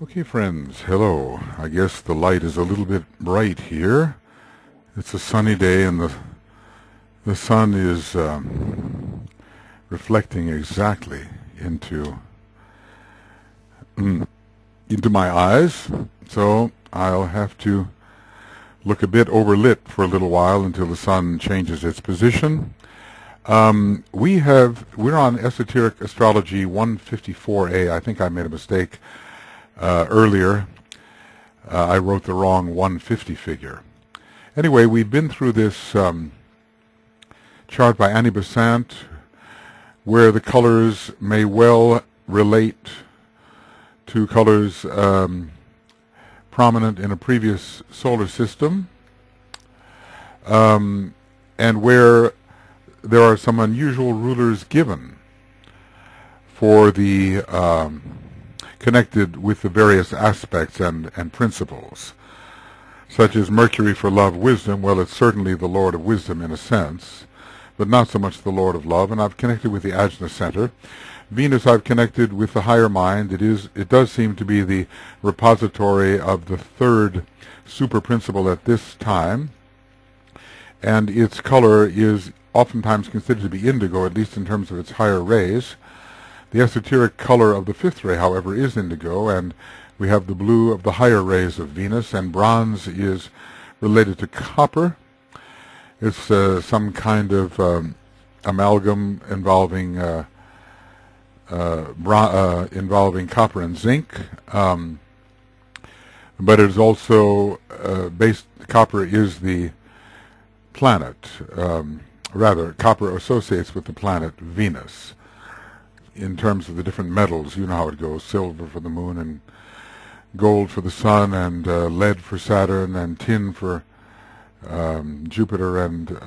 Okay, friends, hello. I guess the light is a little bit bright here. It's a sunny day, and the sun is reflecting exactly into my eyes, so I'll have to look a bit overlit for a little while until the sun changes its position. We're on Esoteric Astrology 154A. I think I made a mistake. Earlier, I wrote the wrong 150 figure. Anyway, we've been through this chart by Annie Besant, where the colors may well relate to colors prominent in a previous solar system, and where there are some unusual rulers given for the connected with the various aspects and principles, such as Mercury for love, wisdom. Well, it's certainly the Lord of wisdom in a sense, but not so much the Lord of love. And I've connected with the Ajna Center. Venus I've connected with the higher mind. It does seem to be the repository of the third super principle at this time, and its color is oftentimes considered to be indigo, at least in terms of its higher rays. The esoteric color of the fifth ray, however, is indigo, and we have the blue of the higher rays of Venus, and bronze is related to copper. It's some kind of amalgam involving involving copper and zinc, but it's also based. Copper is the planet, rather, copper associates with the planet Venus. In terms of the different metals, you know how it goes: silver for the moon, and gold for the sun, and lead for Saturn, and tin for Jupiter, and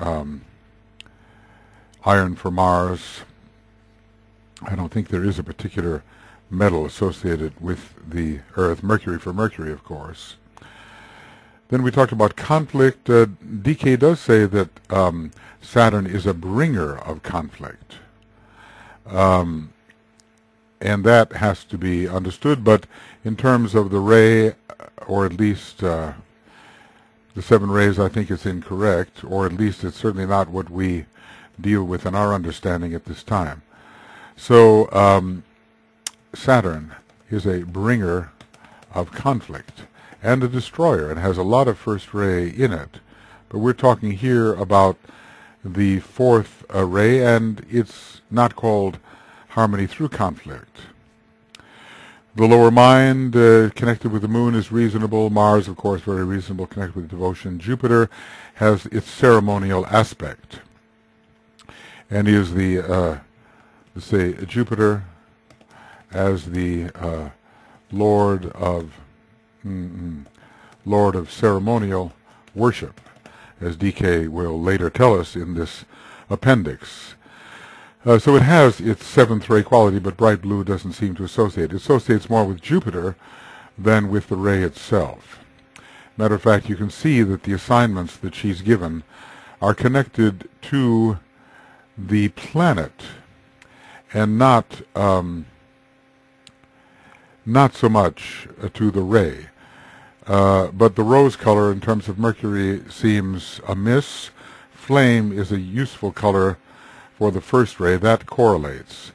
iron for Mars. I don't think there is a particular metal associated with the Earth. Mercury for Mercury, of course. Then we talked about conflict. D.K. does say that Saturn is a bringer of conflict. And that has to be understood, but in terms of the ray, or at least the seven rays, I think it's incorrect, or at least it's certainly not what we deal with in our understanding at this time. So Saturn is a bringer of conflict and a destroyer, and has a lot of first ray in it, but we're talking here about the fourth ray, and it's not called harmony through conflict. The lower mind connected with the moon is reasonable. Mars, of course, very reasonable, connected with devotion. Jupiter has its ceremonial aspect, and is the let's say Jupiter as the Lord of ceremonial worship, as D.K. will later tell us in this appendix. So it has its seventh ray quality, but bright blue doesn't seem to associate. It associates more with Jupiter than with the ray itself. Matter of fact, you can see that the assignments that she's given are connected to the planet, and not so much to the ray. But the rose color in terms of Mercury seems amiss. Flame is a useful color for the first ray. That correlates.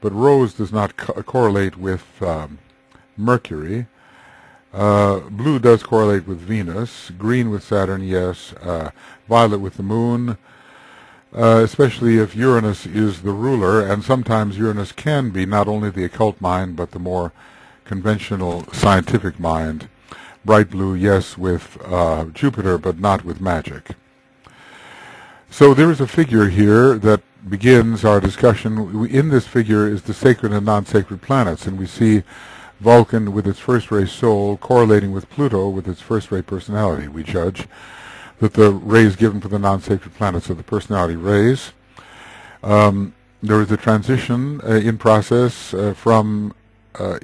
But rose does not correlate with Mercury. Blue does correlate with Venus. Green with Saturn, yes. Violet with the moon, especially if Uranus is the ruler. And sometimes Uranus can be not only the occult mind, but the more conventional scientific mind. Bright blue, yes, with Jupiter, but not with magic. So there is a figure here that begins our discussion. In this figure is the sacred and non-sacred planets, and we see Vulcan with its first ray soul correlating with Pluto with its first ray personality. We judge that the rays given for the non-sacred planets are the personality rays. There is a transition in process from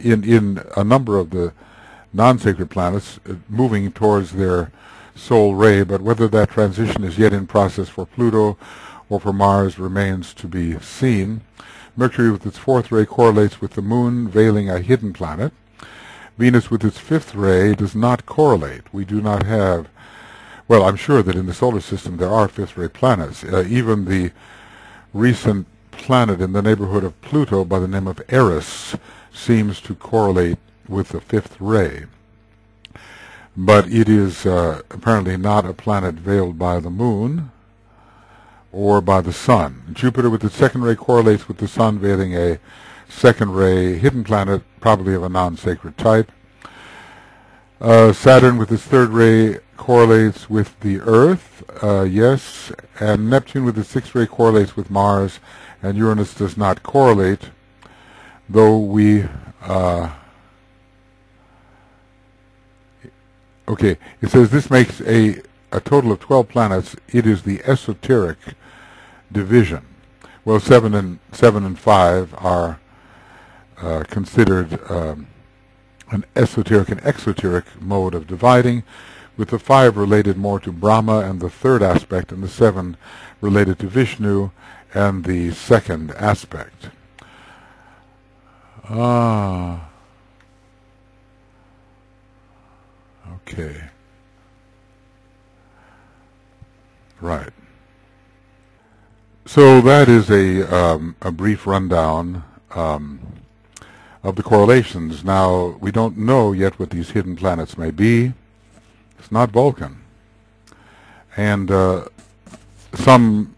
in a number of the non-sacred planets moving towards their soul ray, but whether that transition is yet in process for Pluto or for Mars remains to be seen. Mercury with its fourth ray correlates with the moon, veiling a hidden planet. Venus with its fifth ray does not correlate. We do not have, well, I'm sure that in the solar system there are fifth ray planets. Even the recent planet in the neighborhood of Pluto by the name of Eris seems to correlate with the fifth ray. But it is apparently not a planet veiled by the moon or by the sun. Jupiter with its second ray correlates with the sun, veiling a second ray hidden planet, probably of a non-sacred type. Saturn with its third ray correlates with the Earth, yes, and Neptune with its sixth ray correlates with Mars, and Uranus does not correlate, though we... okay, it says this makes a total of 12 planets. It is the esoteric division. Well, seven and five are considered an esoteric and exoteric mode of dividing, with the 5 related more to Brahma and the 3rd aspect, and the 7 related to Vishnu and the 2nd aspect. Ah, okay, right. So that is a brief rundown of the correlations. Now, we don't know yet what these hidden planets may be. It's not Vulcan. And some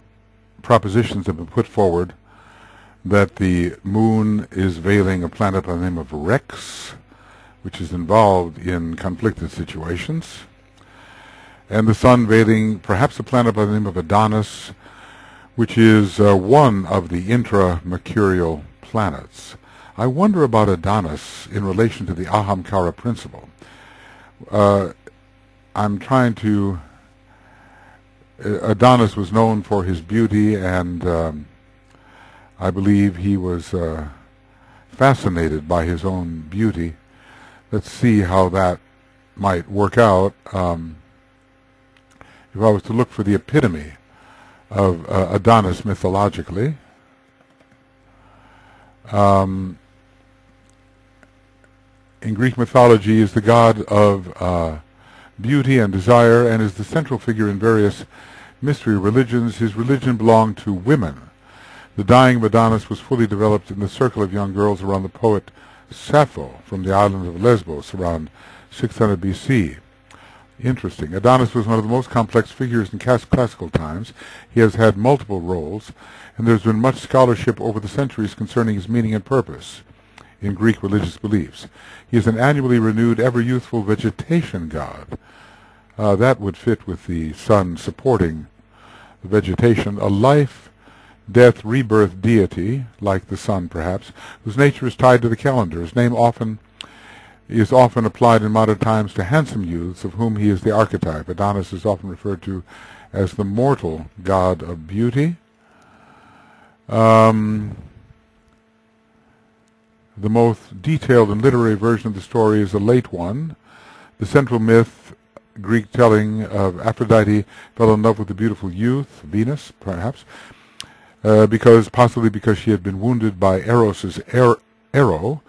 propositions have been put forward that the moon is veiling a planet by the name of Rex, which is involved in conflicted situations, and the sun veiling perhaps a planet by the name of Adonis, which is one of the intra-mercurial planets. I wonder about Adonis in relation to the Ahamkara principle. I'm trying to... Adonis was known for his beauty, and I believe he was fascinated by his own beauty. Let's see how that might work out. If I was to look for the epitome of Adonis mythologically, in Greek mythology, is the god of beauty and desire, and is the central figure in various mystery religions. His religion belonged to women. The dying of Adonis was fully developed in the circle of young girls around the poet Sappho from the island of Lesbos around 600 BC. Interesting. Adonis was one of the most complex figures in classical times. He has had multiple roles, and there's been much scholarship over the centuries concerning his meaning and purpose in Greek religious beliefs. He is an annually renewed, ever-youthful vegetation god. That would fit with the sun supporting the vegetation. A life, death, rebirth deity, like the sun perhaps, whose nature is tied to the calendar. His name is often applied in modern times to handsome youths, of whom he is the archetype. Adonis is often referred to as the mortal god of beauty. The most detailed and literary version of the story is a late one. The central myth, Greek telling of Aphrodite, fell in love with the beautiful youth, Venus, perhaps, possibly because she had been wounded by Eros's arrow.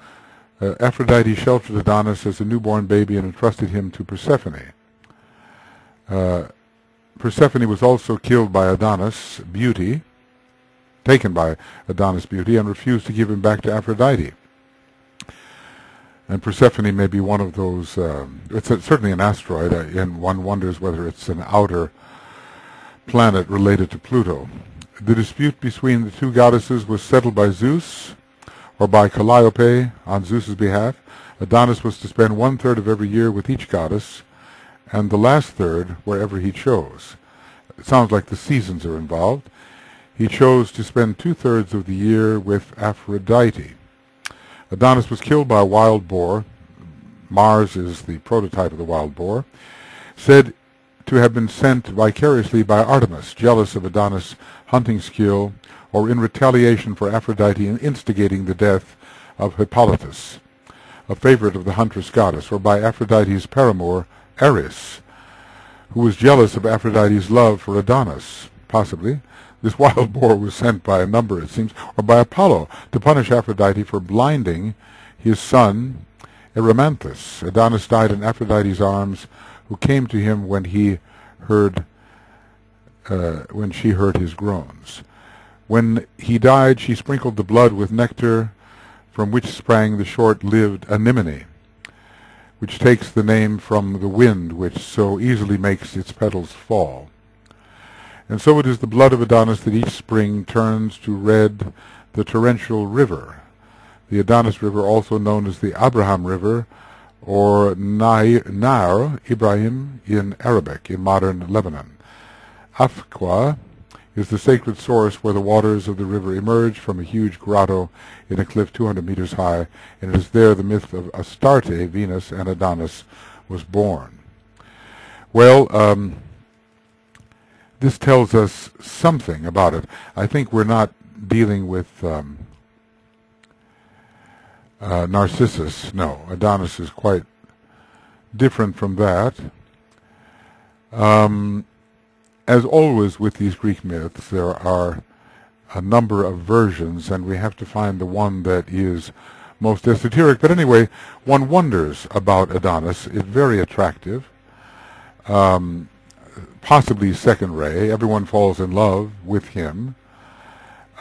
Aphrodite sheltered Adonis as a newborn baby and entrusted him to Persephone. Persephone was also killed by Adonis' beauty, taken by Adonis' beauty, and refused to give him back to Aphrodite. And Persephone may be one of those, it's certainly an asteroid, and one wonders whether it's an outer planet related to Pluto. The dispute between the two goddesses was settled by Zeus, or by Calliope on Zeus's behalf. Adonis was to spend 1/3 of every year with each goddess, and the last third wherever he chose. It sounds like the seasons are involved. He chose to spend 2/3 of the year with Aphrodite. Adonis was killed by a wild boar. Mars is the prototype of the wild boar, said to have been sent vicariously by Artemis, jealous of Adonis' hunting skill, or in retaliation for Aphrodite in instigating the death of Hippolytus, a favorite of the huntress goddess, or by Aphrodite's paramour, Eris, who was jealous of Aphrodite's love for Adonis, possibly. This wild boar was sent by a number, it seems, or by Apollo to punish Aphrodite for blinding his son Erymanthus. Adonis died in Aphrodite's arms, who came to him when she heard his groans. When he died, she sprinkled the blood with nectar, from which sprang the short-lived anemone, which takes the name from the wind which so easily makes its petals fall. And so it is the blood of Adonis that each spring turns to red the torrential river, the Adonis River, also known as the Abraham River, or Nahr Ibrahim in Arabic, in modern Lebanon. Afqa is the sacred source where the waters of the river emerge from a huge grotto in a cliff 200 meters high, and it is there the myth of Astarte, Venus, and Adonis was born. Well, this tells us something about it. I think we're not dealing with Narcissus. No, Adonis is quite different from that. As always with these Greek myths, there are a number of versions, and we have to find the one that is most esoteric. But anyway, one wonders about Adonis. It's very attractive, possibly second ray. Everyone falls in love with him.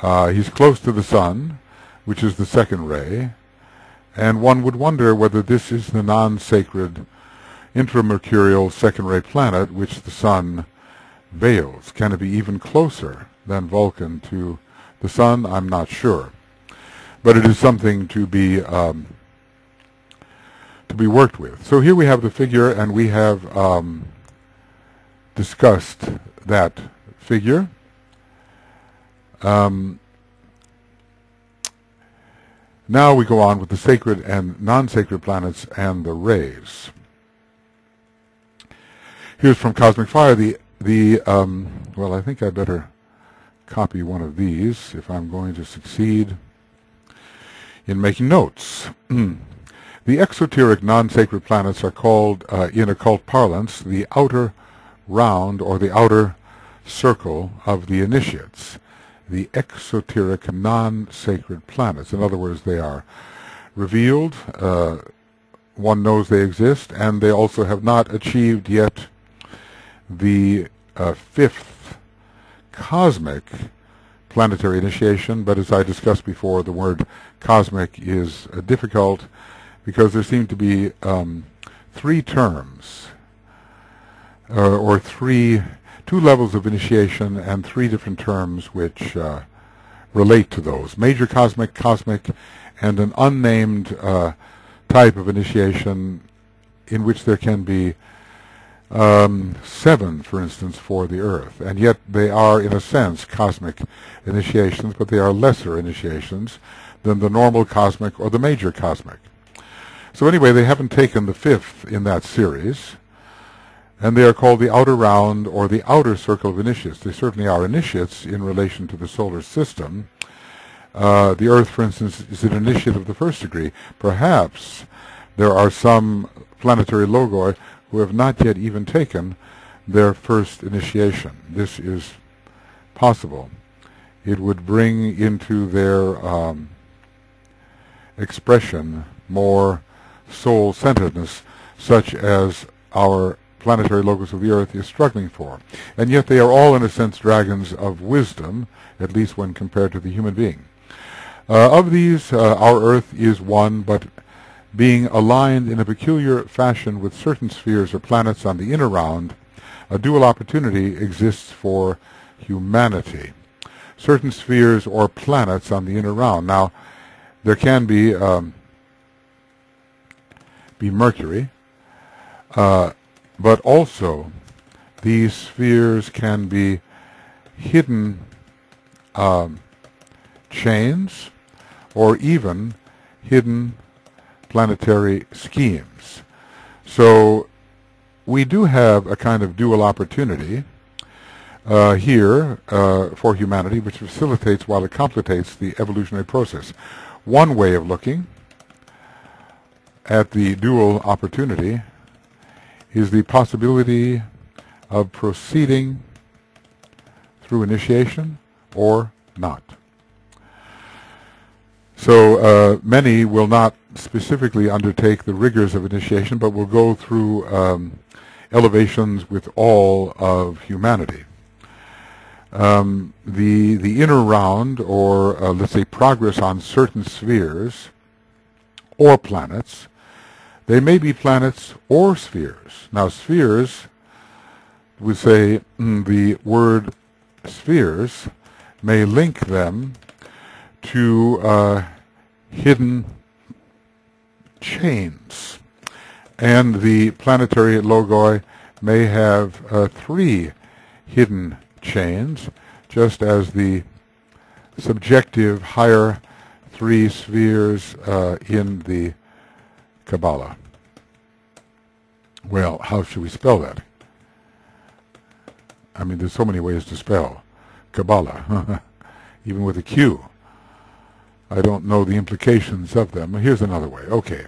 He's close to the sun, which is the second ray, and one would wonder whether this is the non-sacred intramercurial second ray planet which the sun veils. Can it be even closer than Vulcan to the sun? I'm not sure, but it is something to be worked with. So here we have the figure, and we have discussed that figure. Now we go on with the sacred and non-sacred planets and the rays. Here's from Cosmic Fire. Well, I think I better copy one of these if I'm going to succeed in making notes. The exoteric non-sacred planets are called, in occult parlance, the outer round or the outer circle of the initiates. The exoteric non-sacred planets. In other words, they are revealed, one knows they exist, and they also have not achieved yet the fifth cosmic planetary initiation. But as I discussed before, the word cosmic is difficult because there seem to be three terms, or two levels of initiation and three different terms which relate to those. Major cosmic, cosmic, and an unnamed type of initiation in which there can be 7, for instance, for the Earth. And yet they are, in a sense, cosmic initiations, but they are lesser initiations than the normal cosmic or the major cosmic. So anyway, they haven't taken the fifth in that series, and they are called the outer round or the outer circle of initiates. They certainly are initiates in relation to the solar system. The Earth, for instance, is an initiate of the first degree. Perhaps there are some planetary logoi who have not yet even taken their first initiation. This is possible. It would bring into their expression more soul-centeredness, such as our planetary logos of the Earth is struggling for. And yet they are all, in a sense, dragons of wisdom, at least when compared to the human being. Of these, our Earth is one, but being aligned in a peculiar fashion with certain spheres or planets on the inner round, a dual opportunity exists for humanity. Certain spheres or planets on the inner round. Now, there can be Mercury, but also these spheres can be hidden chains or even hidden planetary schemes. So we do have a kind of dual opportunity here for humanity, which facilitates while it complicates the evolutionary process. One way of looking at the dual opportunity is the possibility of proceeding through initiation or not. So many will not specifically undertake the rigors of initiation, but will go through elevations with all of humanity. The inner round, or let's say progress on certain spheres or planets, they may be planets or spheres. Now spheres, we say the word spheres may link them to hidden chains. And the planetary logoi may have 3 hidden chains, just as the subjective higher 3 spheres in the Kabbalah. Well, how should we spell that? I mean, there's so many ways to spell Kabbalah, even with a Q. I don't know the implications of them. Here's another way. Okay.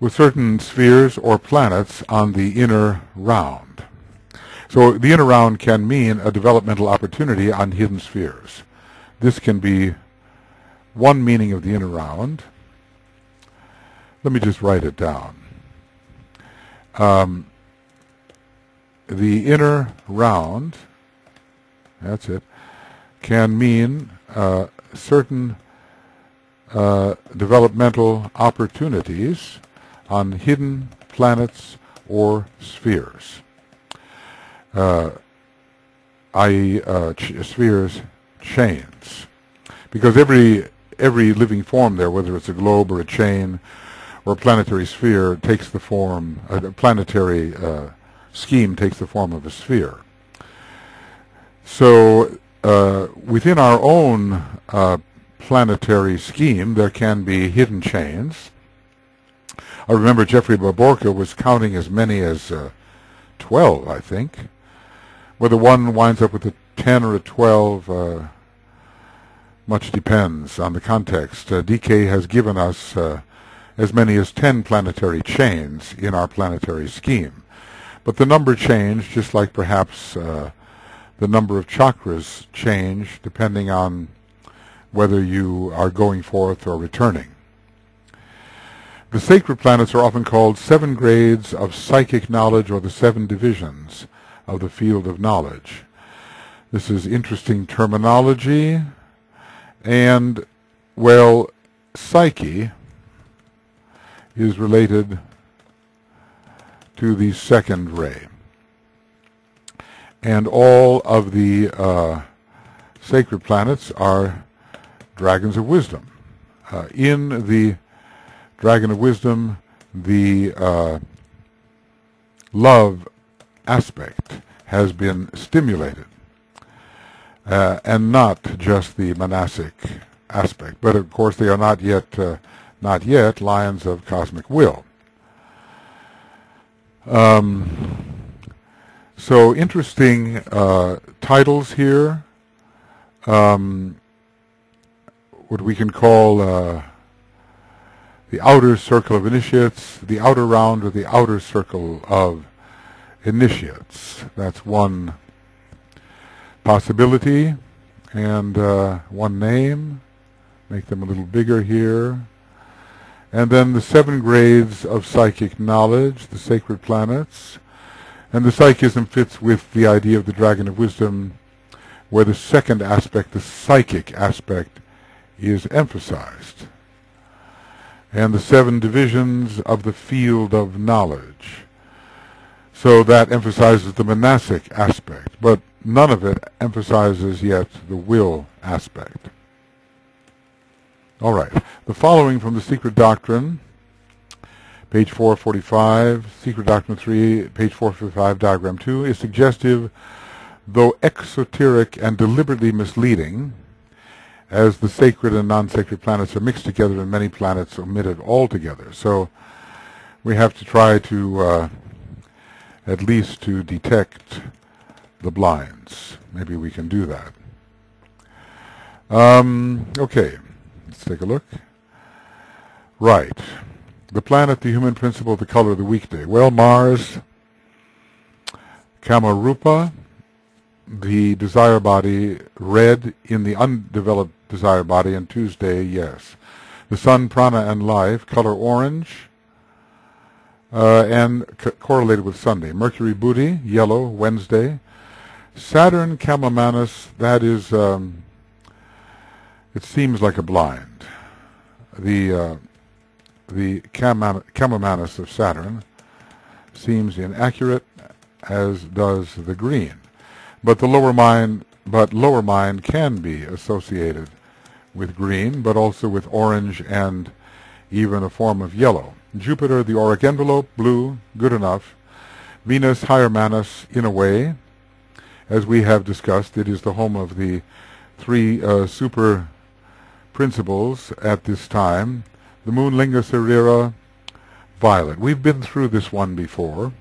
With certain spheres or planets on the inner round. So the inner round can mean a developmental opportunity on hidden spheres. This can be one meaning of the inner round. Let me just write it down. The inner round, that's it, can mean certain developmental opportunities on hidden planets or spheres. Spheres, chains. Because every living form there, whether it's a globe or a chain or a planetary sphere, takes the form, a planetary scheme takes the form of a sphere. So within our own planetary scheme, there can be hidden chains. I remember Jeffrey Baborka was counting as many as 12, I think. Whether one winds up with a 10 or a 12 much depends on the context. D.K. has given us as many as 10 planetary chains in our planetary scheme. But the number changed, just like perhaps the number of chakras change depending on whether you are going forth or returning. The sacred planets are often called 7 grades of psychic knowledge, or the 7 divisions of the field of knowledge. This is interesting terminology, and, well, psyche is related to the 2nd ray. And all of the sacred planets are dragons of wisdom. In the Dragon of Wisdom, the love aspect has been stimulated, and not just the monastic aspect. But of course, they are not yet lions of cosmic will. So interesting titles here. What we can call the outer circle of initiates, the outer round, or the outer circle of initiates. That's one possibility, and one name. Make them a little bigger here. And then the 7 grades of psychic knowledge, the sacred planets. And the psychism fits with the idea of the Dragon of Wisdom, where the 2nd aspect, the psychic aspect, is emphasized. And the 7 divisions of the field of knowledge. So that emphasizes the monastic aspect, but none of it emphasizes yet the will aspect. All right. The following from the Secret Doctrine, page 445, Secret Doctrine 3, page 455, diagram 2, is suggestive, though exoteric and deliberately misleading, as the sacred and non-sacred planets are mixed together and many planets omitted altogether. So we have to try to at least to detect the blinds. Maybe we can do that. Okay, let's take a look. Right. The planet, the human principle, the color of the weekday. Well, Mars, Kamarupa, the desire body, red in the undeveloped desire body, and Tuesday, yes. The sun, prana, and life, color orange, and correlated with Sunday. Mercury, buddhi, yellow, Wednesday. Saturn, Kama Manas, that is, it seems like a blind. The Kama Manas of Saturn seems inaccurate, as does the green. But lower mind can be associated with green, but also with orange and even a form of yellow. Jupiter, the auric envelope, blue, good enough. Venus, higher Manas, in a way. As we have discussed, it is the home of the three super principles at this time. The moon, Linga Serira, violet. We've been through this one before.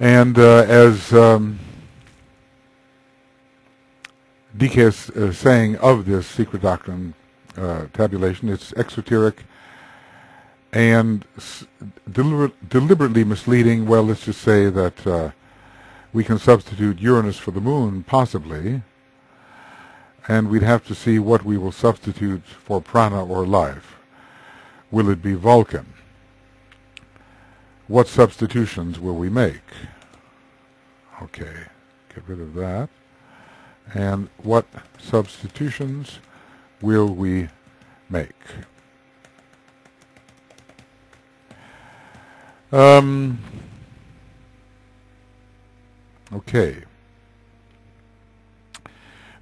And as D.K. is saying of this Secret Doctrine tabulation, it's exoteric and deliberately misleading. Well, let's just say that we can substitute Uranus for the moon, possibly, and we'd have to see what we will substitute for prana or life. Will it be Vulcan? What substitutions will we make? Okay, get rid of that. And what substitutions will we make? Okay.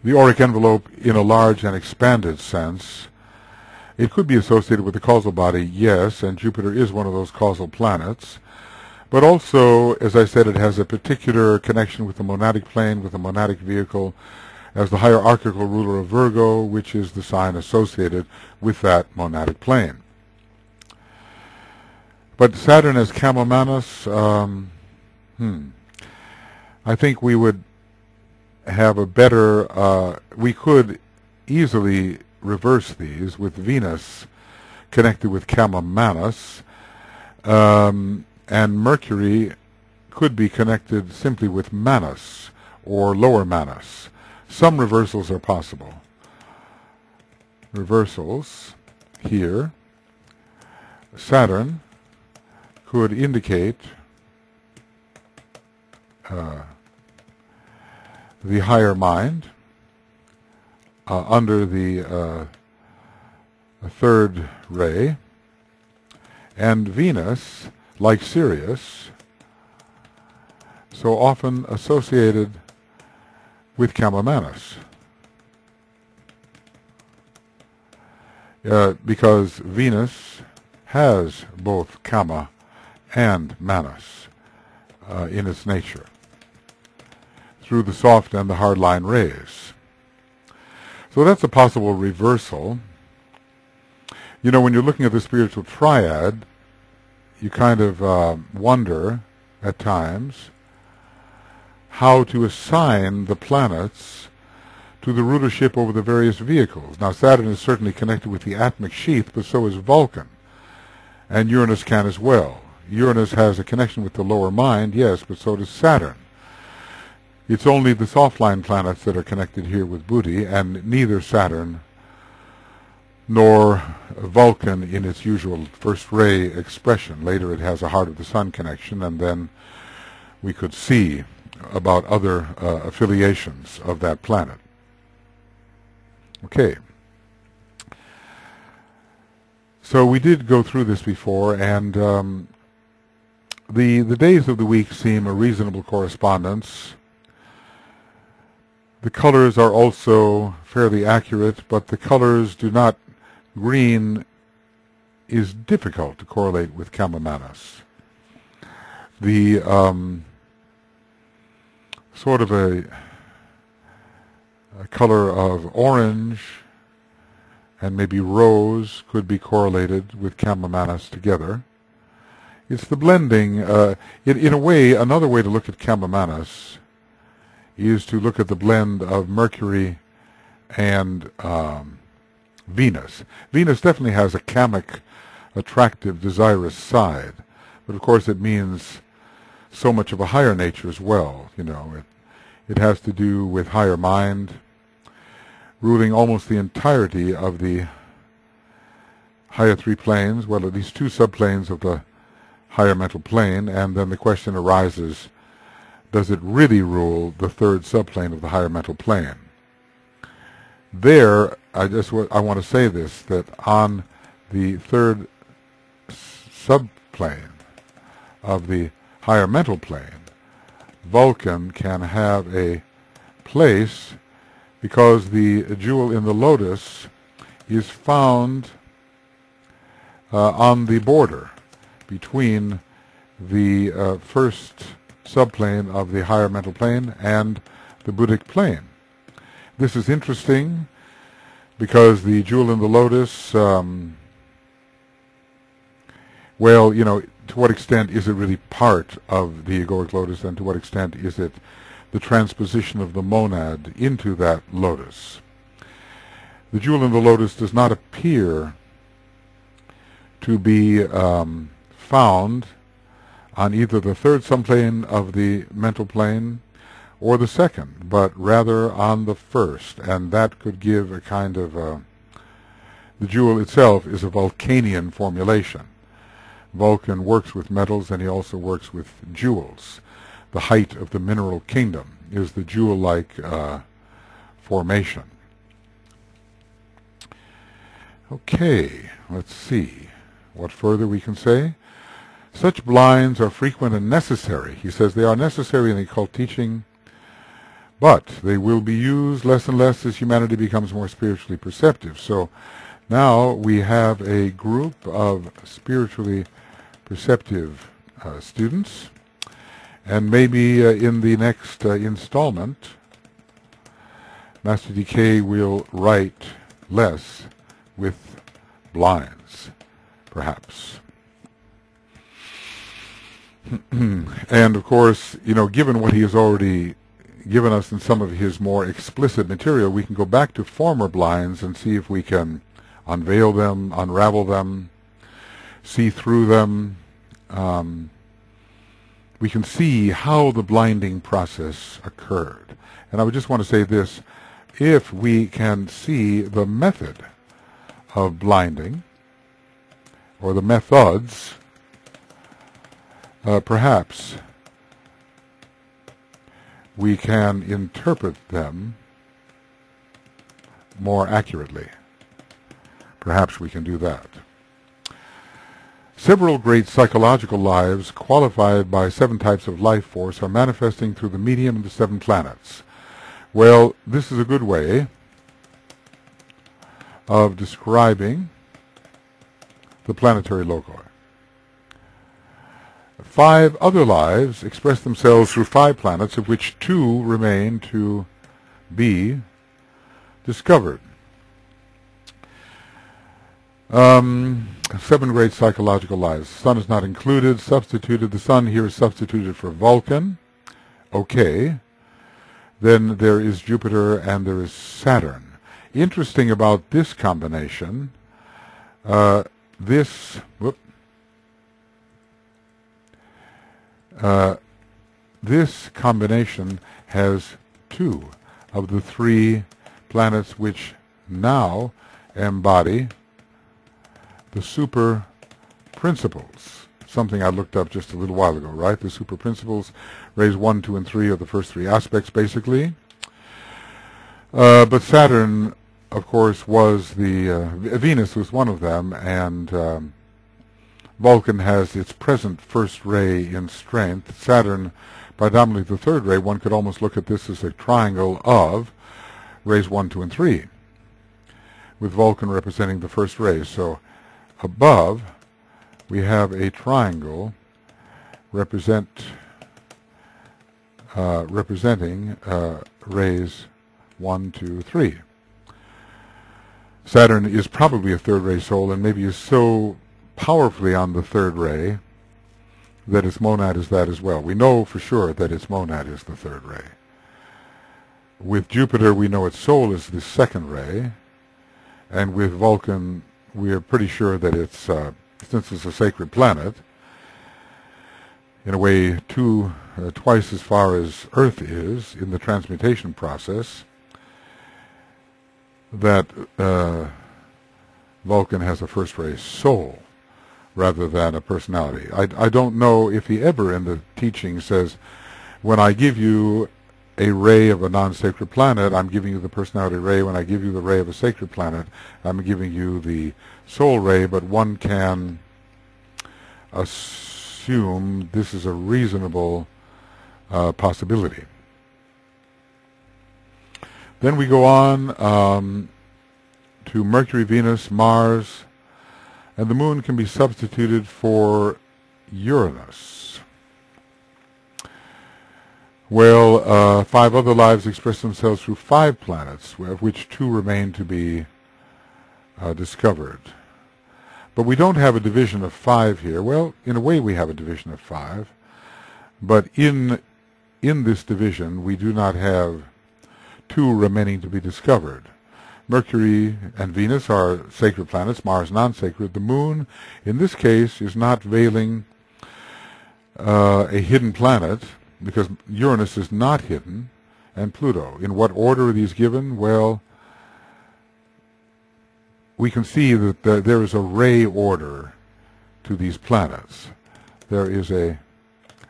The auric envelope, in a large and expanded sense, it could be associated with the causal body, yes, and Jupiter is one of those causal planets. But also, as I said, it has a particular connection with the monadic plane, with the monadic vehicle, as the hierarchical ruler of Virgo, which is the sign associated with that monadic plane. But Saturn as Kama Manas, I think we would have a better, we could easily reverse these with Venus connected with Kama Manas, and Mercury could be connected simply with Manas or lower Manas. Some reversals are possible. Reversals here. Saturn could indicate the higher mind, under the third ray, and Venus, like Sirius, so often associated with Kama Manas, because Venus has both Kama and Manas in its nature, through the soft and the hard line rays. So that's a possible reversal. You know, when you're looking at the spiritual triad, you kind of wonder at times how to assign the planets to the rulership over the various vehicles. Now, Saturn is certainly connected with the atmic sheath, but so is Vulcan, and Uranus can as well. Uranus has a connection with the lower mind, yes, but so does Saturn. It's only the soft-line planets that are connected here with buddhi, and neither Saturn nor Vulcan in its usual first ray expression. Later it has a heart of the sun connection, and then we could see about other affiliations of that planet. Okay. So we did go through this before, and the days of the week seem a reasonable correspondence. The colors are also fairly accurate, but the colors do not... Green is difficult to correlate with Kama Manas. The sort of a color of orange and maybe rose could be correlated with Kama Manas together. It's the blending. In a way, another way to look at Kama Manas is to look at the blend of Mercury and Venus. Venus definitely has a kamic, attractive, desirous side, but of course it means so much of a higher nature as well. You know, it has to do with higher mind, ruling almost the entirety of the higher three planes, well, at least two subplanes of the higher mental plane, and then the question arises, does it really rule the third subplane of the higher mental plane? There, I want to say this, that on the third subplane of the higher mental plane, Vulcan can have a place because the jewel in the lotus is found on the border between the first subplane of the higher mental plane and the Buddhic plane. This is interesting because the jewel in the lotus, well, you know, to what extent is it really part of the egoic lotus, and to what extent is it the transposition of the monad into that lotus? The jewel in the lotus does not appear to be found on either the third subplane of the mental plane or the second, but rather on the first, and that could give a kind of the jewel itself is a Vulcanian formulation. Vulcan works with metals, and he also works with jewels. The height of the mineral kingdom is the jewel-like formation. Okay, let's see what further we can say. Such blinds are frequent and necessary. He says they are necessary in the occult teaching, but they will be used less and less as humanity becomes more spiritually perceptive. So now we have a group of spiritually perceptive students, and maybe in the next installment, Master D.K. will write less with blinds, perhaps. And of course, you know, given what he has already given us in some of his more explicit material, we can go back to former blinds and see if we can unveil them, unravel them, see through them. We can see how the blinding process occurred. And I would just want to say this, if we can see the method of blinding, or the methods, perhaps we can interpret them more accurately. Perhaps we can do that. Several great psychological lives, qualified by 7 types of life force, are manifesting through the medium of the 7 planets. Well, this is a good way of describing the planetary logoi. 5 other lives express themselves through 5 planets, of which 2 remain to be discovered. 7 great psychological lives. Sun is not included, substituted. The sun here is substituted for Vulcan. Okay. Then there is Jupiter and there is Saturn. Interesting about this combination, this combination has 2 of the 3 planets which now embody the super principles, something I looked up just a little while ago, right? The super principles, rays 1, 2, and 3 are the first 3 aspects, basically. But Saturn, of course, was the... Venus was one of them, and Vulcan has its present first ray in strength. Saturn, predominantly the third ray. One could almost look at this as a triangle of rays 1, 2, and 3, with Vulcan representing the first ray. So above, we have a triangle representing rays 1, 2, 3. Saturn is probably a third ray soul, and maybe is so powerfully on the third ray that its monad is that as well. We know for sure that its monad is the third ray. With Jupiter, we know its soul is the second ray, and with Vulcan, we are pretty sure that it's, since it's a sacred planet, in a way twice as far as Earth is in the transmutation process, that Vulcan has a first-race soul rather than a personality. I don't know if he ever in the teaching says, when I give you a ray of a non-sacred planet, I'm giving you the personality ray. When I give you the ray of a sacred planet, I'm giving you the soul ray. But one can assume this is a reasonable possibility. Then we go on to Mercury, Venus, Mars, and the Moon can be substituted for Uranus. Well, five other lives express themselves through five planets, of which two remain to be discovered. But we don't have a division of five here. Well, in a way we have a division of five, but in this division we do not have two remaining to be discovered. Mercury and Venus are sacred planets, Mars non-sacred. The Moon, in this case, is not veiling a hidden planet, because Uranus is not hidden, and Pluto. In what order are these given? Well, we can see that there is a ray order to these planets. There is a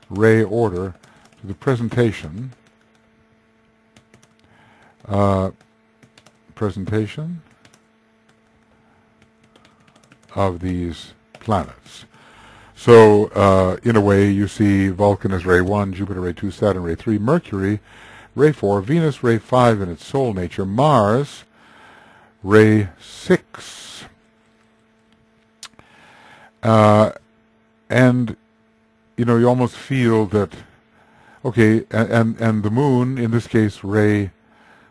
ray order to the presentation of these planets. So, in a way, you see Vulcan as Ray 1, Jupiter Ray 2, Saturn Ray 3, Mercury Ray 4, Venus Ray 5 in its soul nature, Mars Ray 6. And, you know, you almost feel that, okay, and the Moon, in this case, Ray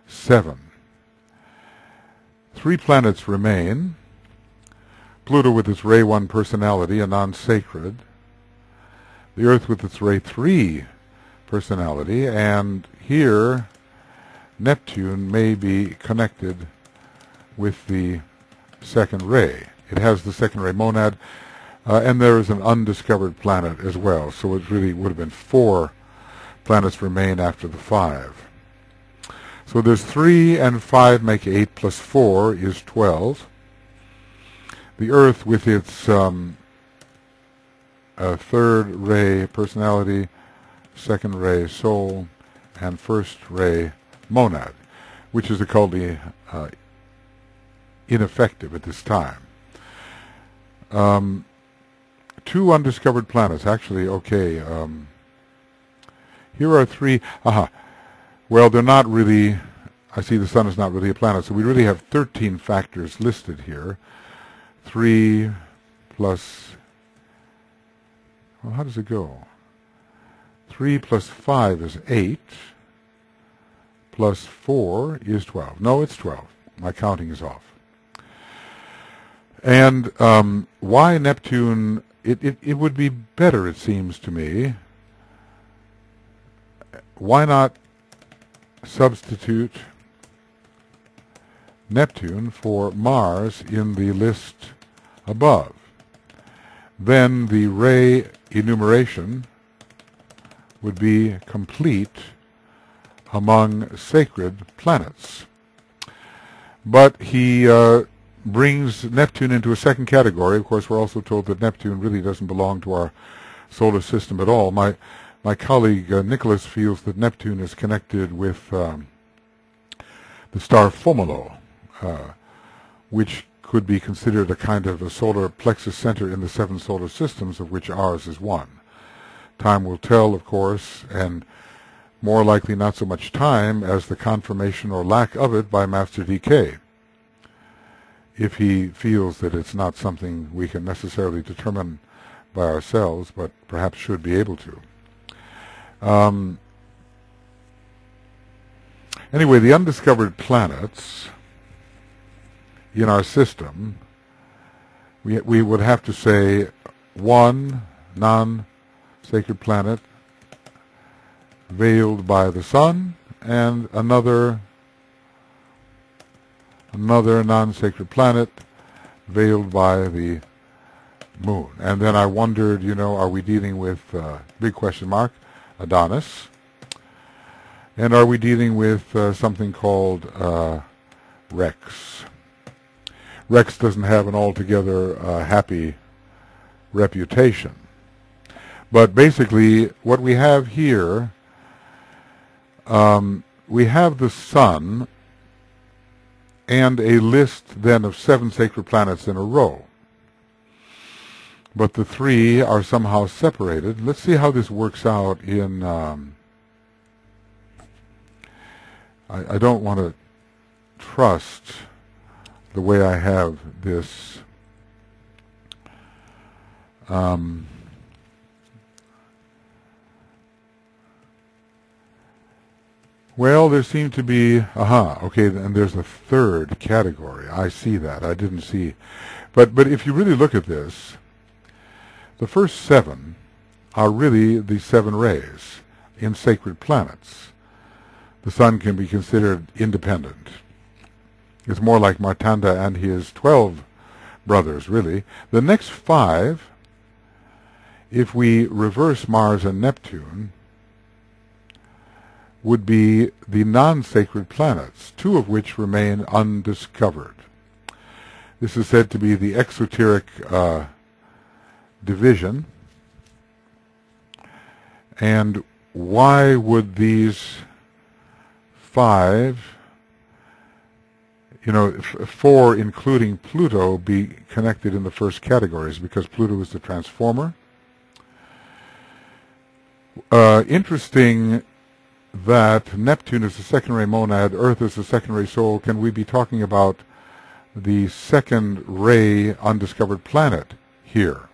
7. Three planets remain. Pluto with its Ray 1 personality, a non-sacred. The Earth with its Ray 3 personality. And here, Neptune may be connected with the second ray. It has the second ray monad. And there is an undiscovered planet as well. So it really would have been four planets remain after the five. So there's 3 and 5 make 8 plus 4 is 12. The Earth with its third ray personality, second ray soul, and first ray monad, which is occultly ineffective at this time. 2 undiscovered planets, actually, okay. Here are 3, well, they're not really, I see the Sun is not really a planet, so we really have 13 factors listed here. 3 plus, well, how does it go? 3 plus 5 is 8, plus 4 is 12. No, it's 12. My counting is off. And why Neptune? It would be better, it seems to me. Why not substitute Neptune for Mars in the list above? Then the ray enumeration would be complete among sacred planets. But he brings Neptune into a second category. Of course, we're also told that Neptune really doesn't belong to our solar system at all. My colleague Nicholas feels that Neptune is connected with the star Fomalhaut, which could be considered a kind of a solar plexus center in the 7 solar systems, of which ours is one. Time will tell, of course, and more likely not so much time as the confirmation or lack of it by Master D.K., if he feels that it's not something we can necessarily determine by ourselves, but perhaps should be able to. Anyway, the undiscovered planets in our system, we would have to say 1 non-sacred planet veiled by the Sun, and another non-sacred planet veiled by the Moon. And then I wondered, you know, are we dealing with, big question mark, Adonis? And are we dealing with something called Rex. Rex doesn't have an altogether happy reputation. But basically, what we have here, we have the sun and a list then of 7 sacred planets in a row. But the 3 are somehow separated. Let's see how this works out in... I don't want to trust the way I have this... well, there seemed to be... okay, and there's a 3rd category. I see that. I didn't see... But if you really look at this, the first 7 are really the 7 rays in sacred planets. The sun can be considered independent. It's more like Martanda and his 12 brothers, really. The next 5, if we reverse Mars and Neptune, would be the non-sacred planets, 2 of which remain undiscovered. This is said to be the exoteric division. And why would these 5, you know, 4 including Pluto, be connected in the first categories? Because Pluto is the transformer. Interesting that Neptune is the second ray monad, Earth is the second ray soul. Can we be talking about the second ray undiscovered planet here?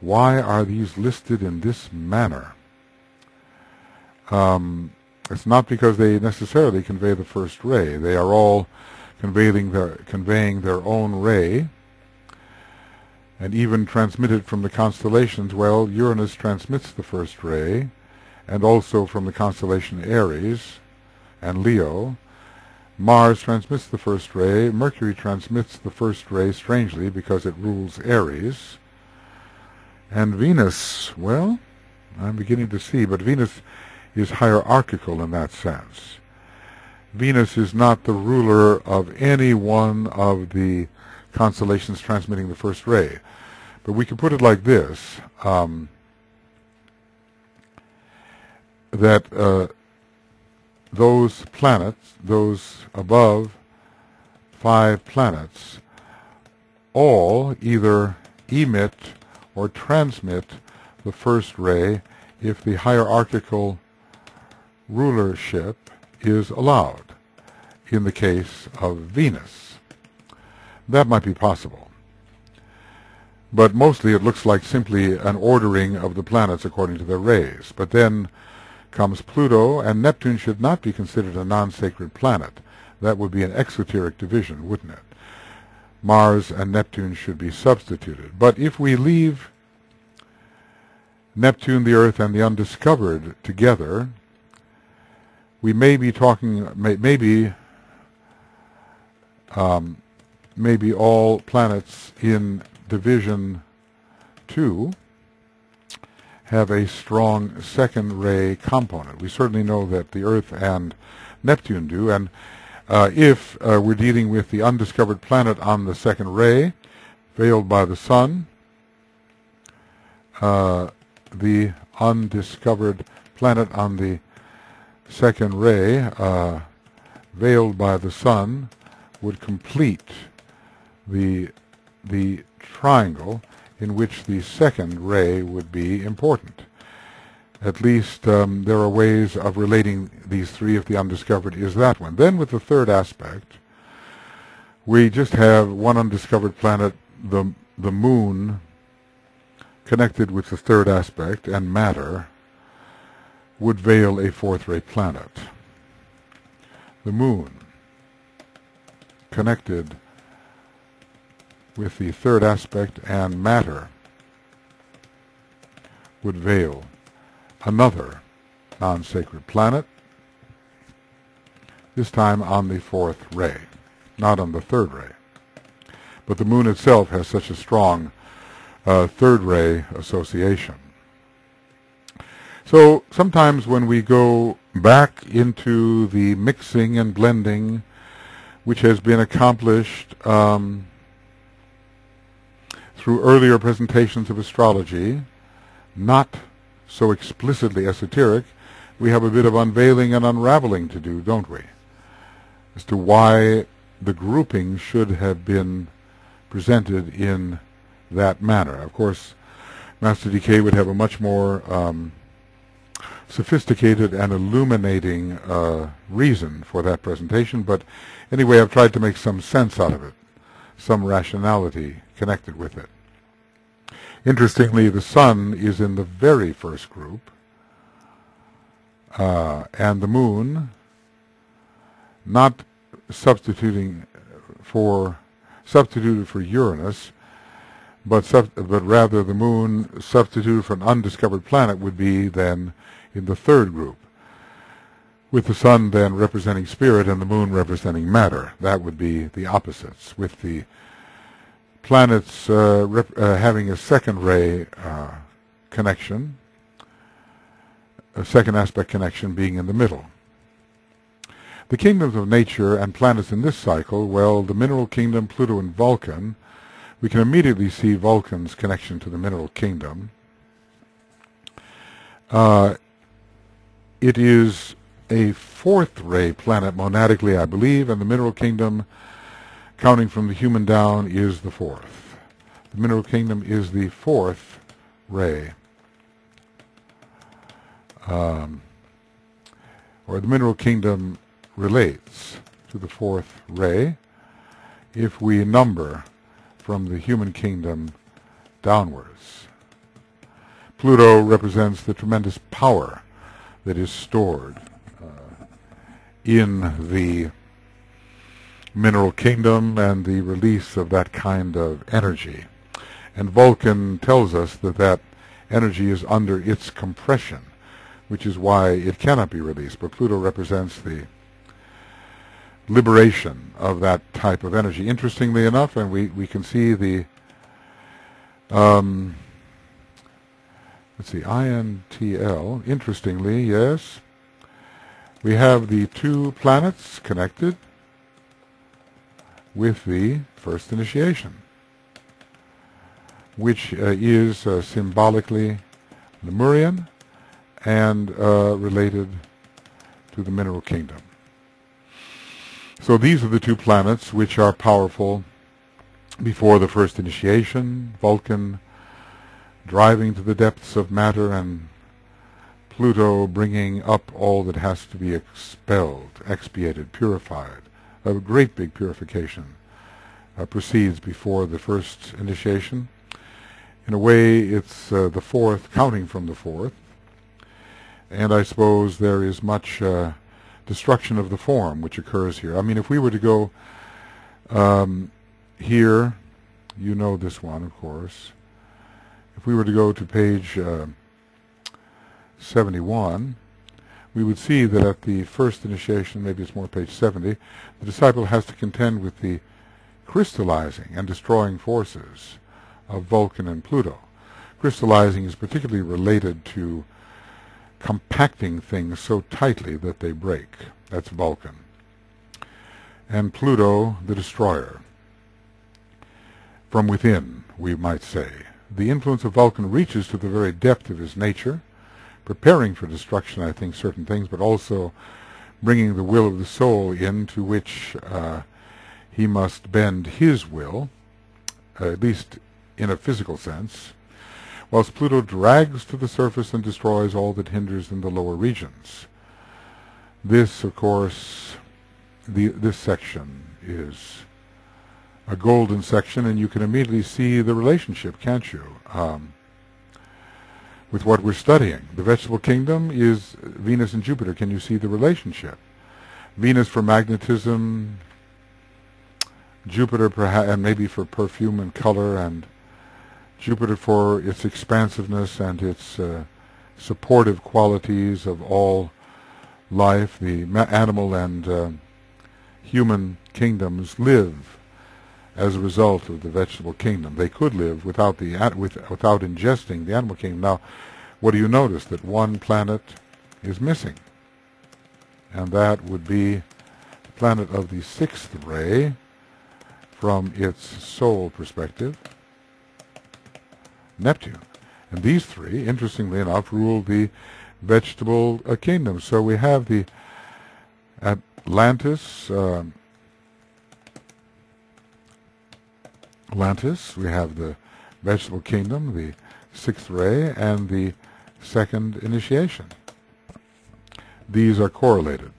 Why are these listed in this manner? It's not because they necessarily convey the first ray. They are all conveying their own ray, and even transmitted from the constellations. Well, Uranus transmits the first ray, and also from the constellation Aries and Leo. Mars transmits the first ray. Mercury transmits the first ray, strangely, because it rules Aries. And Venus, well, I'm beginning to see, but Venus is hierarchical in that sense. Venus is not the ruler of any one of the constellations transmitting the first ray. But we can put it like this, that those planets, those above 5 planets, all either emit or transmit the first ray if the hierarchical rulership is allowed in the case of Venus. That might be possible. But mostly it looks like simply an ordering of the planets according to their rays. But then comes Pluto, and Neptune should not be considered a non-sacred planet. That would be an exoteric division, wouldn't it? Mars and Neptune should be substituted. But if we leave Neptune, the Earth, and the undiscovered together, we may be talking, maybe all planets in division 2 have a strong second ray component. We certainly know that the Earth and Neptune do, and if we're dealing with the undiscovered planet on the second ray, veiled by the sun, the undiscovered planet on the second ray, veiled by the sun, would complete the triangle in which the second ray would be important. At least there are ways of relating these 3 if the undiscovered is that one. Then with the 3rd aspect, we just have one undiscovered planet, the moon, connected with the 3rd aspect, and matter would veil a 4th ray planet. The moon, connected with the 3rd aspect and matter, would veil another non-sacred planet, this time on the 4th ray, not on the 3rd ray. But the moon itself has such a strong 3rd ray association. So sometimes when we go back into the mixing and blending which has been accomplished through earlier presentations of astrology, not so explicitly esoteric, we have a bit of unveiling and unraveling to do, don't we? As to why the grouping should have been presented in that manner. Of course, Master D.K. would have a much more sophisticated and illuminating reason for that presentation, but anyway, I've tried to make some sense out of it, some rationality connected with it. Interestingly, the sun is in the very first group, and the moon, not substituted for Uranus, but rather the moon substituted for an undiscovered planet would be then in the third group, with the sun then representing spirit and the moon representing matter. That would be the opposites, with the planets having a second ray connection, a second aspect connection being in the middle. The kingdoms of nature and planets in this cycle, well, the mineral kingdom, Pluto and Vulcan, we can immediately see Vulcan's connection to the mineral kingdom. It is a fourth ray planet monadically, I believe, and the mineral kingdom, counting from the human down, is the fourth. The mineral kingdom is the fourth ray. Or the mineral kingdom relates to the fourth ray if we number from the human kingdom downwards. Pluto represents the tremendous power that is stored in the mineral kingdom and the release of that kind of energy. And Vulcan tells us that that energy is under its compression, which is why it cannot be released. But Pluto represents the liberation of that type of energy. Interestingly enough, and we can see the let's see, INTL, interestingly, yes, we have the two planets connected with the first initiation, which is symbolically Lemurian and related to the mineral kingdom. So these are the two planets which are powerful before the first initiation, Vulcan driving to the depths of matter and Pluto bringing up all that has to be expelled, expiated, purified. A great big purification proceeds before the first initiation. In a way, it's the fourth, counting from the fourth. And I suppose there is much destruction of the form which occurs here. I mean, if we were to go here, you know this one, of course. If we were to go to page 71, we would see that at the first initiation, maybe it's more page 70, the disciple has to contend with the crystallizing and destroying forces of Vulcan and Pluto. Crystallizing is particularly related to compacting things so tightly that they break. That's Vulcan. And Pluto, the destroyer, from within, we might say. The influence of Vulcan reaches to the very depth of his nature, preparing for destruction, I think, certain things, but also bringing the will of the soul in, to which he must bend his will, at least in a physical sense, whilst Pluto drags to the surface and destroys all that hinders in the lower regions. This, of course, this section is a golden section, and you can immediately see the relationship, can't you? With what we're studying. The vegetable kingdom is Venus and Jupiter. Can you see the relationship? Venus for magnetism, Jupiter perhaps, and maybe for perfume and color, and Jupiter for its expansiveness and its supportive qualities of all life. The animal and human kingdoms live as a result of the vegetable kingdom. They could live without ingesting the animal kingdom. Now, what do you notice? That one planet is missing. And that would be the planet of the sixth ray from its soul perspective, Neptune. And these three, interestingly enough, rule the vegetable kingdom. So we have the Atlantis, we have the vegetable kingdom, the sixth ray, and the second initiation. These are correlated.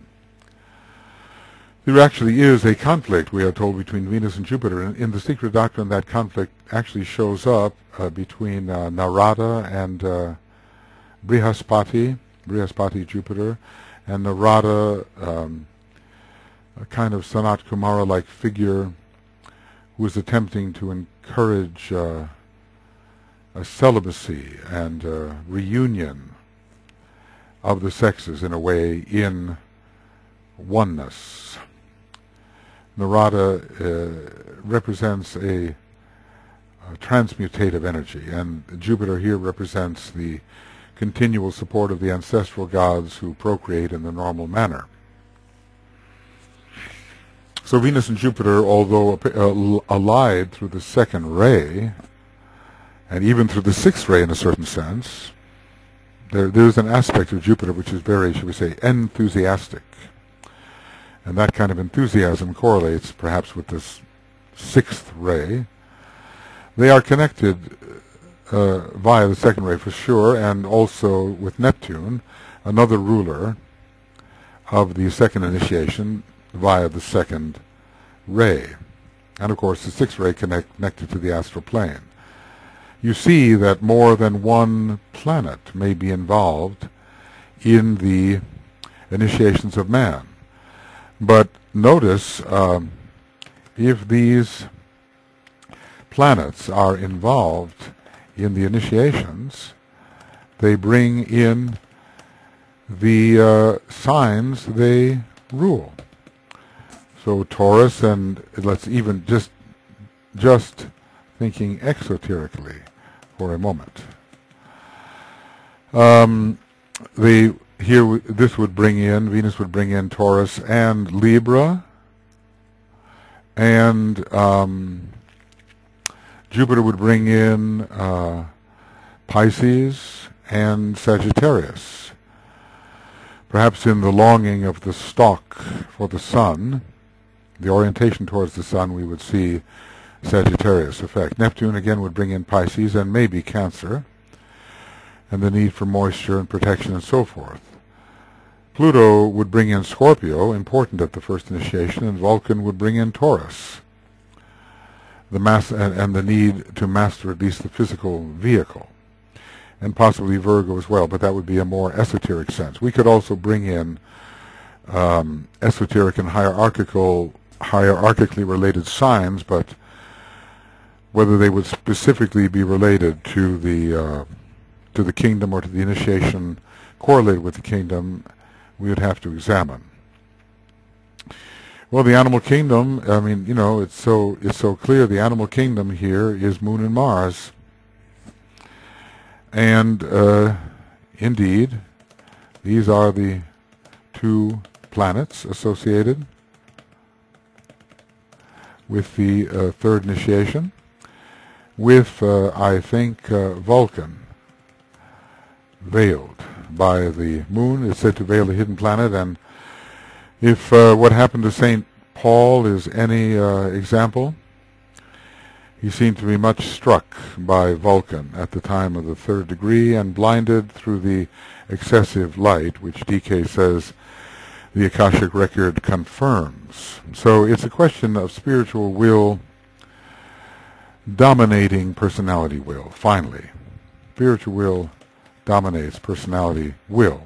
There actually is a conflict, we are told, between Venus and Jupiter. In the Secret Doctrine, that conflict actually shows up between Narada and Brihaspati, Jupiter, and Narada, a kind of Sanat Kumara-like figure who is attempting to encourage a celibacy and reunion of the sexes, in a way, in oneness. Narada represents a transmutative energy, and Jupiter here represents the continual support of the ancestral gods who procreate in the normal manner. So Venus and Jupiter, although allied through the second ray, and even through the sixth ray in a certain sense, there's an aspect of Jupiter which is very, should we say, enthusiastic. And that kind of enthusiasm correlates perhaps with this sixth ray. They are connected via the second ray for sure, and also with Neptune, another ruler of the second initiation via the second ray. And of course the sixth ray connected to the astral plane. You see that more than one planet may be involved in the initiations of man. But notice, if these planets are involved in the initiations, they bring in the signs they rule. So Taurus, and let's even just thinking exoterically for a moment, this would bring in, Venus would bring in Taurus and Libra, and Jupiter would bring in Pisces and Sagittarius. Perhaps in the longing of the stalk for the sun, the orientation towards the sun, we would see Sagittarius effect. Neptune again would bring in Pisces and maybe Cancer, and the need for moisture and protection and so forth. Pluto would bring in Scorpio, important at the first initiation, and Vulcan would bring in Taurus, and the need to master at least the physical vehicle, and possibly Virgo as well, but that would be a more esoteric sense. We could also bring in esoteric and hierarchically related signs, but whether they would specifically be related to the kingdom or to the initiation correlated with the kingdom, we would have to examine. Well, the animal kingdom, I mean, you know, it's so clear. The animal kingdom here is Moon and Mars, and indeed, these are the two planets associated with the third initiation, with, I think, Vulcan, veiled by the moon. It's said to veil the hidden planet, and if what happened to St. Paul is any example, he seemed to be much struck by Vulcan at the time of the third degree and blinded through the excessive light, which D.K. says the Akashic Record confirms. So it's a question of spiritual will dominating personality will, finally. Spiritual will dominates personality will.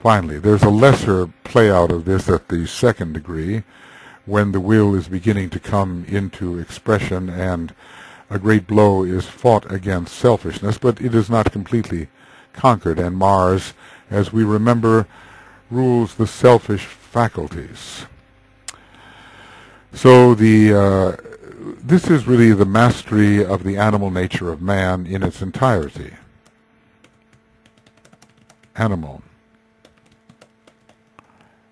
Finally, there's a lesser play out of this at the second degree, when the will is beginning to come into expression and a great blow is fought against selfishness, but it is not completely conquered, and Mars, as we remember, rules the selfish faculties. So the this is really the mastery of the animal nature of man in its entirety. animal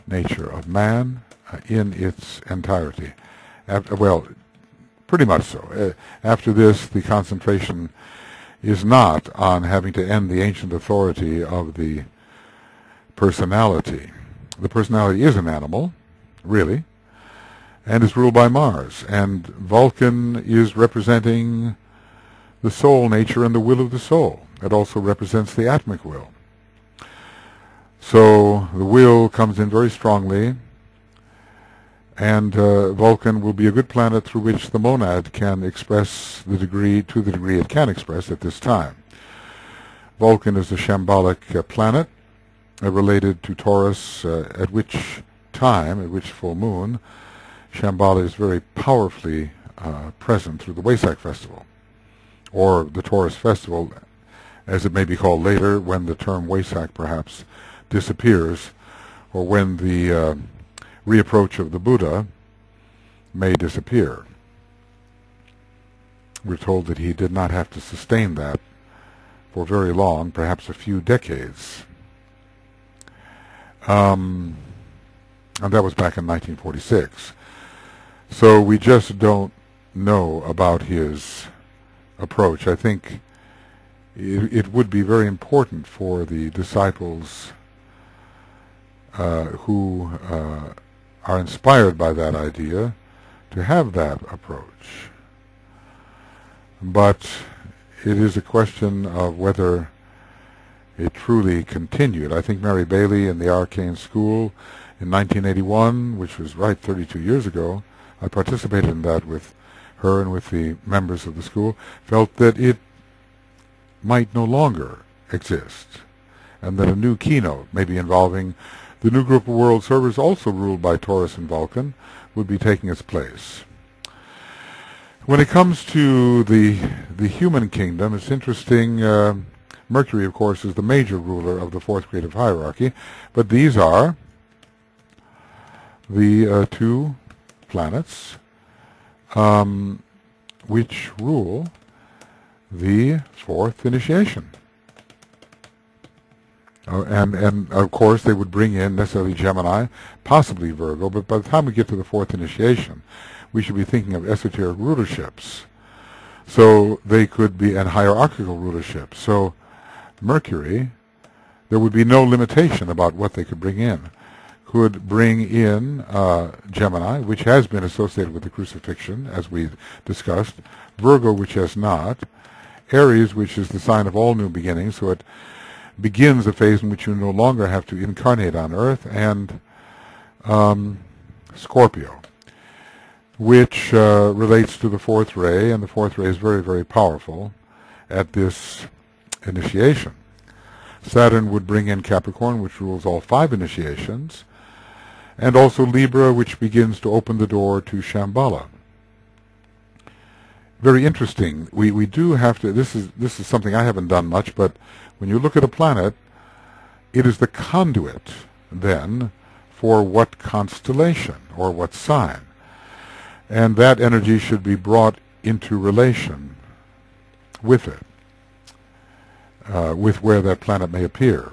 nature of man in its entirety. Well, pretty much so. After this, the concentration is not on having to end the ancient authority of the personality. The personality is an animal, really, and is ruled by Mars. And Vulcan is representing the soul nature and the will of the soul. It also represents the atmic will. So the will comes in very strongly, and Vulcan will be a good planet through which the monad can express the degree, to the degree it can express at this time. Vulcan is a shambhalic planet related to Taurus, at which time, at which full moon, Shambhala is very powerfully present through the Waisak Festival, or the Taurus Festival, as it may be called later, when the term Waisak perhaps disappears, or when the reapproach of the Buddha may disappear. We're told that he did not have to sustain that for very long, perhaps a few decades. And that was back in 1946. So we just don't know about his approach. I think it would be very important for the disciples who are inspired by that idea to have that approach. But it is a question of whether it truly continued. I think Mary Bailey in the Arcane School in 1981, which was right 32 years ago, I participated in that with her and with the members of the school, felt that it might no longer exist, and that a new keynote, maybe involving the new group of world servers also ruled by Taurus and Vulcan, would be taking its place. When it comes to the human kingdom, it's interesting. Mercury, of course, is the major ruler of the fourth creative hierarchy, but these are the two planets which rule the fourth initiation. And of course, they would bring in necessarily Gemini, possibly Virgo, but by the time we get to the fourth initiation, we should be thinking of esoteric rulerships. So they could be, and hierarchical rulerships. So Mercury, there would be no limitation about what they could bring in. Could bring in Gemini, which has been associated with the crucifixion, as we discussed, Virgo, which has not, Aries, which is the sign of all new beginnings, so it begins a phase in which you no longer have to incarnate on Earth, and Scorpio, which relates to the fourth ray, and the fourth ray is very, very powerful at this initiation. Saturn would bring in Capricorn, which rules all five initiations, and also Libra, which begins to open the door to Shambhala. Very interesting. We do have to, this is something I haven't done much, but when you look at a planet, it is the conduit, then, for what constellation or what sign. And that energy should be brought into relation with it, with where that planet may appear.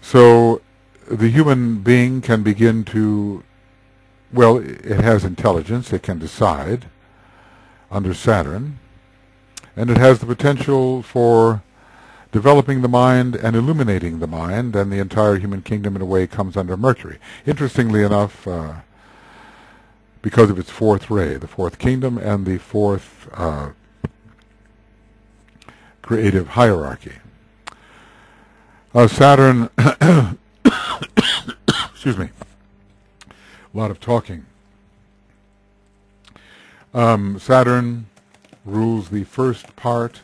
So the human being can begin to, well, it has intelligence, it can decide under Saturn, and it has the potential for developing the mind and illuminating the mind, and the entire human kingdom in a way comes under Mercury. Interestingly enough, because of its fourth ray, the fourth kingdom, and the fourth creative hierarchy. Saturn, excuse me, a lot of talking. Saturn rules the first part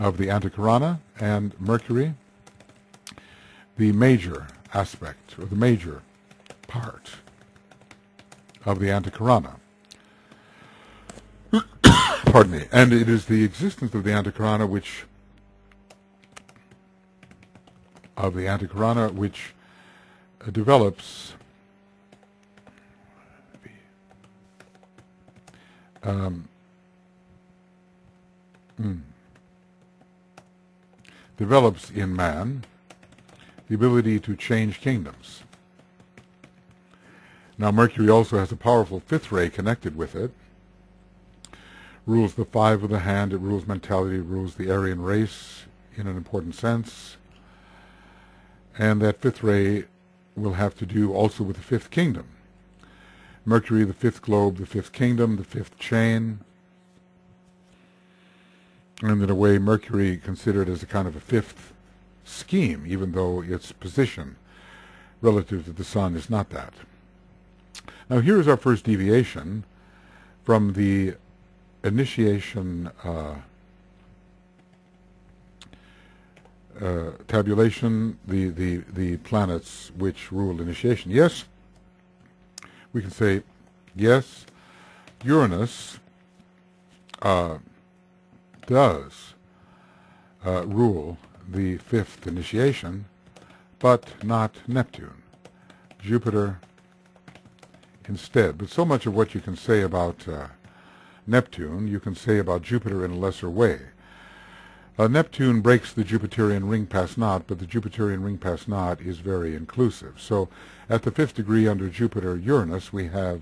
of the Antahkarana, and Mercury, the major aspect, or the major part of the Antahkarana. Pardon me. And it is the existence of the Antahkarana which develops develops in man the ability to change kingdoms. Now, Mercury also has a powerful fifth ray connected with it. Rules the five of the hand, it rules mentality, it rules the Aryan race in an important sense. And that fifth ray will have to do also with the fifth kingdom. Mercury, the fifth globe, the fifth kingdom, the fifth chain. And in a way, Mercury considered as a kind of a fifth scheme, even though its position relative to the Sun is not that. Now, here is our first deviation from the initiation tabulation, the planets which ruled initiation. Yes, we can say, yes, Uranus does rule the fifth initiation, but not Neptune. Jupiter instead. But so much of what you can say about Neptune, you can say about Jupiter in a lesser way. Neptune breaks the Jupiterian ring pasnat, but the Jupiterian ring pasnat is very inclusive. So at the fifth degree under Jupiter Uranus, we have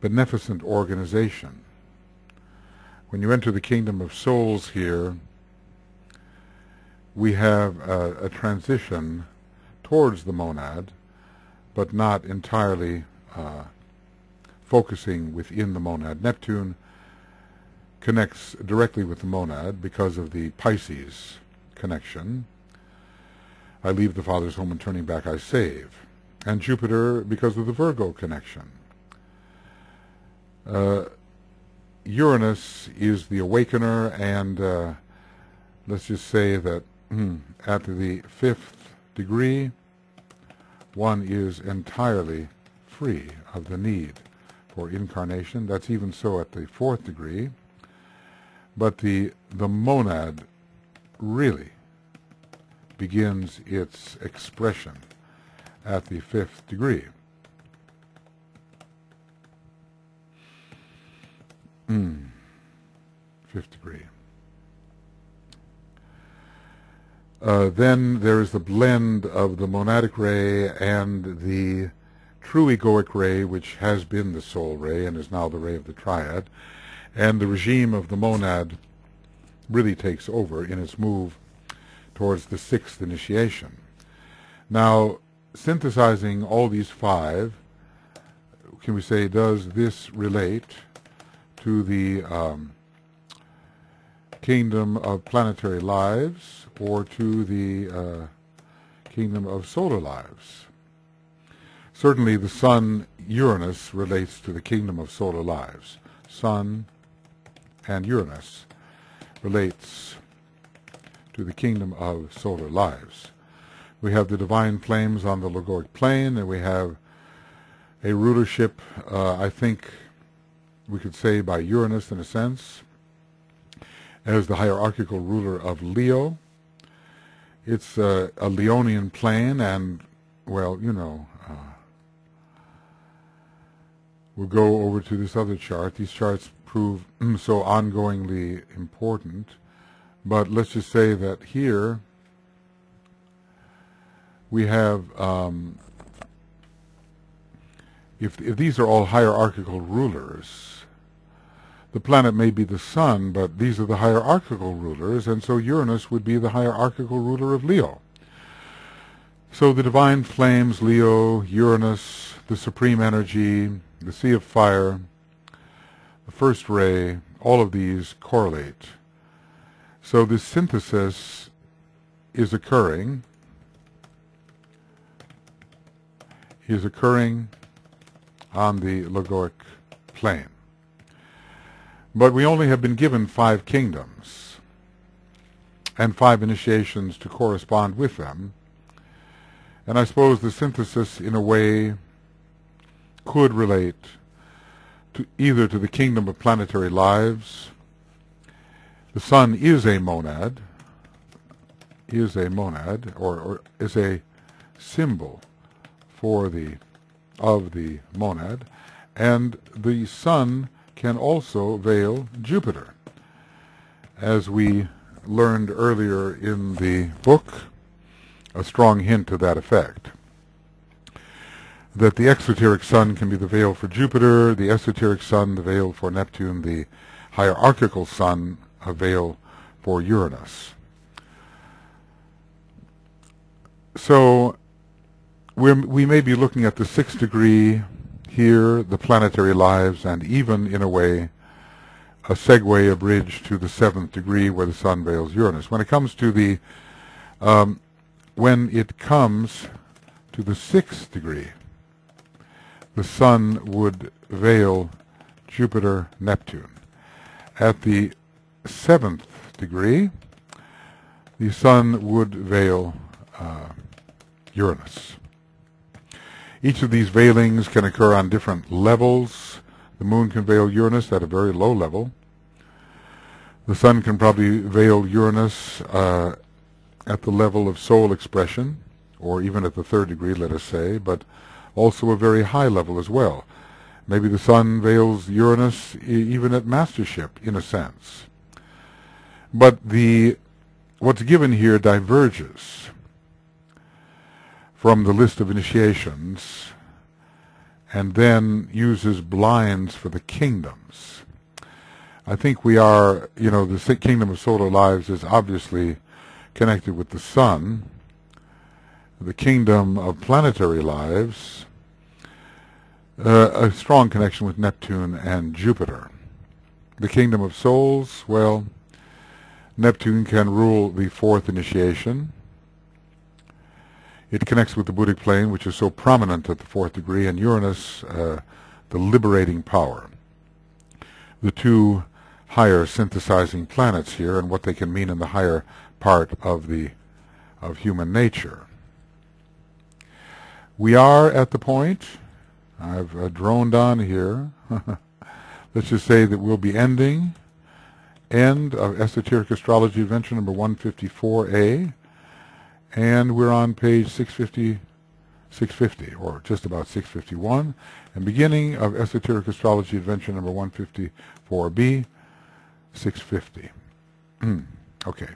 beneficent organization. When you enter the kingdom of souls here, we have a transition towards the monad, but not entirely focusing within the monad. Neptune connects directly with the monad because of the Pisces connection. I leave the Father's home and turning back I save. And Jupiter because of the Virgo connection. Uranus is the awakener, and let's just say that after the fifth degree, one is entirely free of the need for incarnation. That's even so at the fourth degree. But the monad really begins its expression at the fifth degree. Fifth degree. Then there is the blend of the monadic ray and the true egoic ray, which has been the soul ray and is now the ray of the triad. And the regime of the monad really takes over in its move towards the sixth initiation. Now, synthesizing all these five, can we say, does this relate to the kingdom of planetary lives or to the kingdom of solar lives? Certainly the Sun, Uranus, relates to the kingdom of solar lives. Sun and Uranus relates to the kingdom of solar lives. We have the divine flames on the Logoic plane, and we have a rulership, I think we could say by Uranus in a sense, as the hierarchical ruler of Leo. It's a Leonian plane, and, well, you know, we'll go over to this other chart. These charts prove so ongoingly important, but let's just say that here we have, if these are all hierarchical rulers, the planet may be the Sun, but these are the hierarchical rulers, and so Uranus would be the hierarchical ruler of Leo. So the divine flames, Leo, Uranus, the supreme energy, the sea of fire, the first ray, all of these correlate. So this synthesis is occurring, on the Logoic plane. But we only have been given five kingdoms and five initiations to correspond with them. And I suppose the synthesis in a way could relate to either to the kingdom of planetary lives. The Sun is a monad, or is a symbol for the of the monad, and the Sun can also veil Jupiter, as we learned earlier in the book, a strong hint to that effect. That the exoteric sun can be the veil for Jupiter, the esoteric sun the veil for Neptune, the hierarchical sun a veil for Uranus. So we may be looking at the sixth degree here, the planetary lives, and even, in a way, a segue, a bridge to the seventh degree where the sun veils Uranus. When it comes to the sixth degree, the sun would veil Jupiter, Neptune. At the seventh degree, the sun would veil Uranus. Each of these veilings can occur on different levels. The moon can veil Uranus at a very low level. The sun can probably veil Uranus at the level of soul expression, or even at the third degree, let us say, but also a very high level as well. Maybe the sun veils Uranus even at mastership, in a sense. But what's given here diverges from the list of initiations, and then uses blinds for the kingdoms. I think we are, the kingdom of solar lives is obviously connected with the sun. The kingdom of planetary lives, a strong connection with Neptune and Jupiter. The kingdom of souls, well, Neptune can rule the fourth initiation. It connects with the Buddhic plane, which is so prominent at the fourth degree, and Uranus, the liberating power. The two higher synthesizing planets here, and what they can mean in the higher part of human nature. We are at the point, I've droned on here, let's just say that we'll be end of Esoteric Astrology Adventure number 154A, and we're on page 650, or just about 651, and beginning of Esoteric Astrology Adventure number 154B, 650. Okay.